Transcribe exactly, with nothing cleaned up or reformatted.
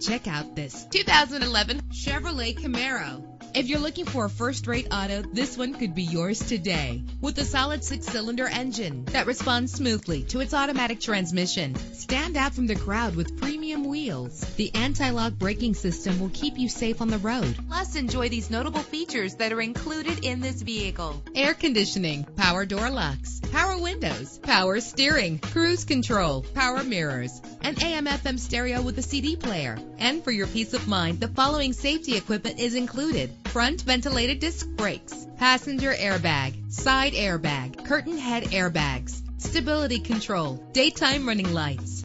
Check out this two thousand eleven Chevrolet Camaro. If you're looking for a first-rate auto, this one could be yours today. With a solid six-cylinder engine that responds smoothly to its automatic transmission, stand out from the crowd with premium wheels. The anti-lock braking system will keep you safe on the road. Plus, enjoy these notable features that are included in this vehicle: air conditioning, power door locks, power windows, power steering, cruise control, power mirrors, an A M F M stereo with a C D player. And for your peace of mind, the following safety equipment is included: front ventilated disc brakes, passenger airbag, side airbag, curtain head airbags, stability control, daytime running lights.